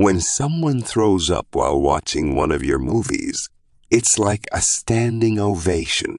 When someone throws up while watching one of your movies, it's like a standing ovation.